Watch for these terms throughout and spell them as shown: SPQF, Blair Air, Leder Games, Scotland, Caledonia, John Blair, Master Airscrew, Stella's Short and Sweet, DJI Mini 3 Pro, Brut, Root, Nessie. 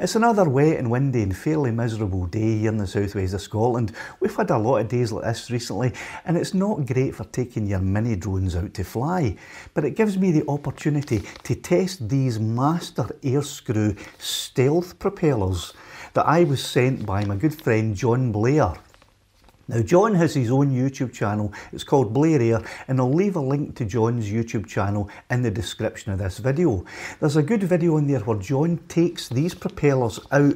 It's another wet and windy and fairly miserable day here in the southwest of Scotland. We've had a lot of days like this recently, and it's not great for taking your mini drones out to fly, but it gives me the opportunity to test these Master Airscrew stealth propellers that I was sent by my good friend John Blair. Now, John has his own YouTube channel, it's called Blair Air, and I'll leave a link to John's YouTube channel in the description of this video. There's a good video in there where John takes these propellers out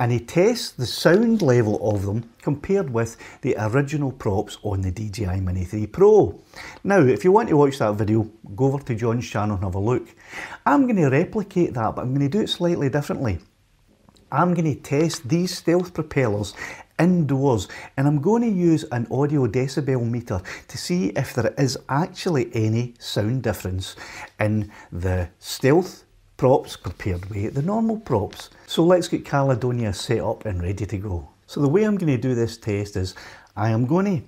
and he tests the sound level of them compared with the original props on the DJI Mini 3 Pro. Now, if you want to watch that video, go over to John's channel and have a look. I'm going to replicate that, but I'm going to do it slightly differently. I'm going to test these stealth propellers indoors, and I'm going to use an audio decibel meter to see if there is actually any sound difference in the stealth props compared with the normal props. So let's get Caledonia set up and ready to go. So the way I'm going to do this test is I am going to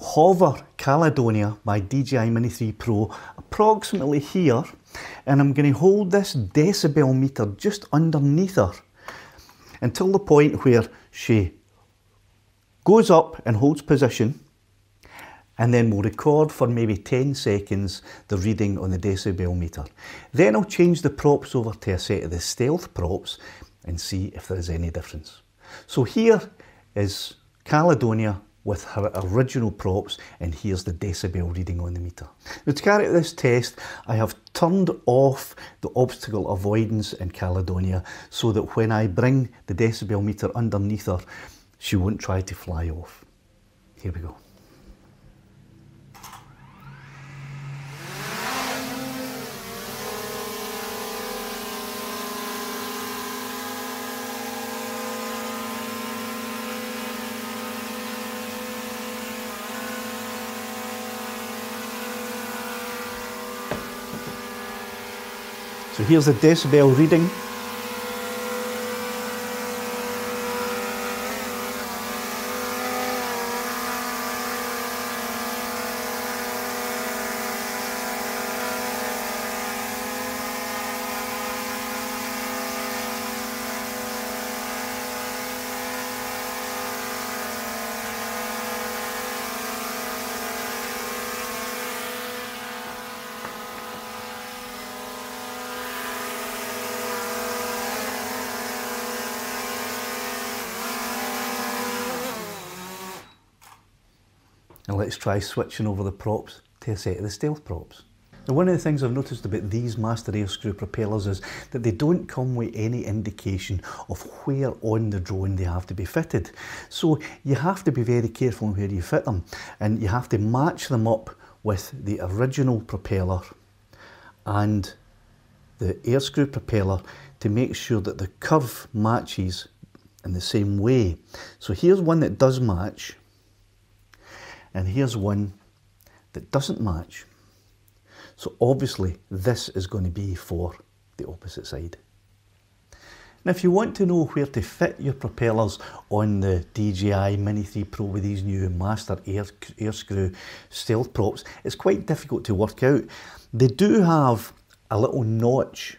hover Caledonia by DJI Mini 3 Pro approximately here, and I'm going to hold this decibel meter just underneath her until the point where she goes up and holds position, and then we'll record for maybe 10 seconds the reading on the decibel meter. Then I'll change the props over to a set of the stealth props and see if there's any difference. So here is Caledonia with her original props, and here's the decibel reading on the meter. Now, to carry out this test, I have turned off the obstacle avoidance in Caledonia so that when I bring the decibel meter underneath her, she won't try to fly off. Here we go. So here's the decibel reading. And let's try switching over the props to a set of the stealth props. Now, one of the things I've noticed about these Master Airscrew propellers is that they don't come with any indication of where on the drone they have to be fitted. So you have to be very careful where you fit them, and you have to match them up with the original propeller and the Airscrew propeller to make sure that the curve matches in the same way. So here's one that does match, and here's one that doesn't match. So obviously this is going to be for the opposite side. Now, if you want to know where to fit your propellers on the DJI Mini 3 Pro with these new Master Airscrew stealth props, it's quite difficult to work out. They do have a little notch,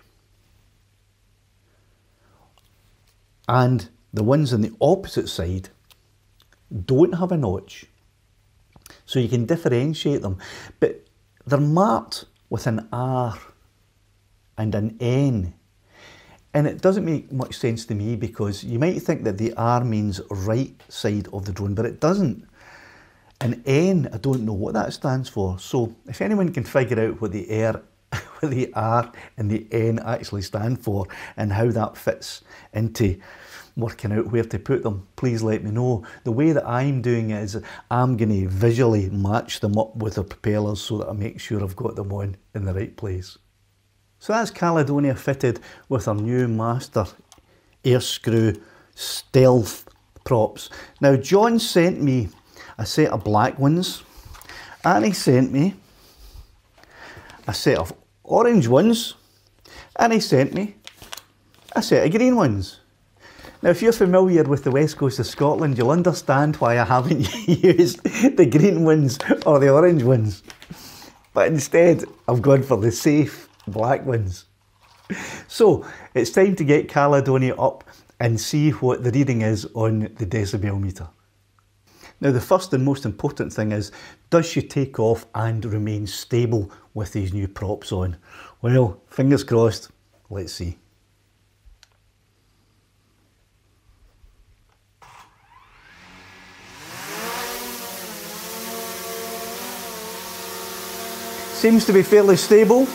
and the ones on the opposite side don't have a notch. So you can differentiate them, but they're marked with an R and an N. And it doesn't make much sense to me, because you might think that the R means right side of the drone, but it doesn't. An N, I don't know what that stands for. So if anyone can figure out what the R and the N actually stand for and how that fits into working out where to put them, please let me know. The way that I'm doing it is I'm going to visually match them up with the propellers so that I make sure I've got them on in the right place. So that's Caledonia fitted with our new Master Airscrew stealth props. Now, John sent me a set of black ones, and he sent me a set of orange ones, and he sent me a set of green ones. Now, if you're familiar with the west coast of Scotland, you'll understand why I haven't used the green ones or the orange ones, but instead I've gone for the safe black ones. So it's time to get Caledonia up and see what the reading is on the decibel meter. Now, the first and most important thing is, does she take off and remain stable with these new props on? Well, fingers crossed, let's see. Seems to be fairly stable.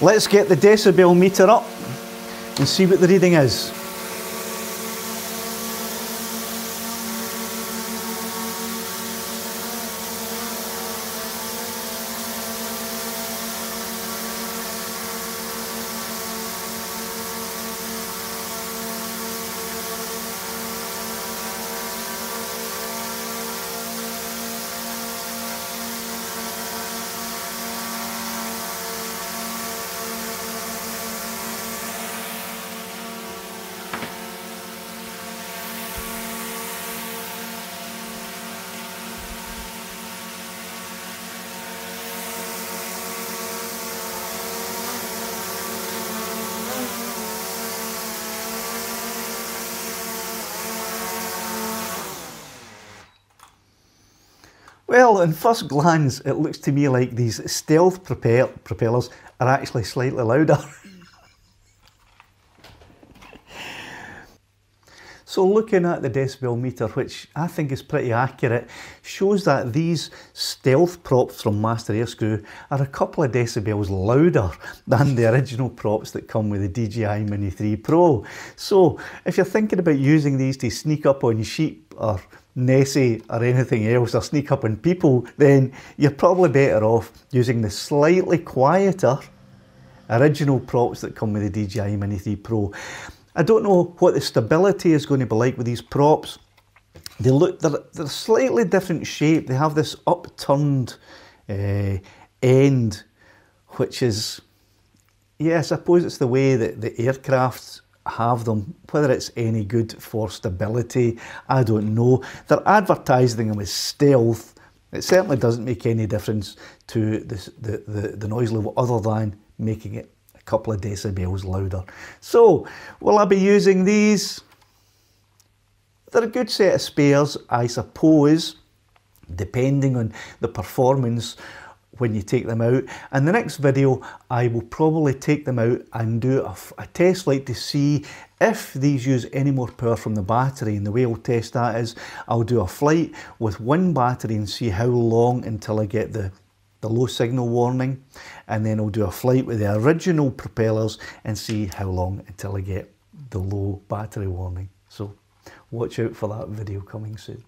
Let's get the decibel meter up and see what the reading is. Well, in first glance, it looks to me like these stealth propellers are actually slightly louder. So looking at the decibel meter, which I think is pretty accurate, shows that these stealth props from Master Airscrew are a couple of decibels louder than the original props that come with the DJI Mini 3 Pro. So if you're thinking about using these to sneak up on sheep or Nessie or anything else, or sneak up on people, then you're probably better off using the slightly quieter original props that come with the DJI Mini 3 Pro. I don't know what the stability is going to be like with these props. They look, they're a slightly different shape. They have this upturned end, which is, yeah, I suppose it's the way that the aircraft have them. Whether it's any good for stability, I don't know. They're advertising them as stealth. It certainly doesn't make any difference to the noise level, other than making it a couple of decibels louder. So will I be using these? They're a good set of spares, I suppose, depending on the performance when you take them out. And the next video, I will probably take them out and do a test flight to see if these use any more power from the battery. And the way I'll test that is, I'll do a flight with one battery and see how long until I get the low signal warning, and then I'll do a flight with the original propellers and see how long until I get the low battery warning. So watch out for that video coming soon.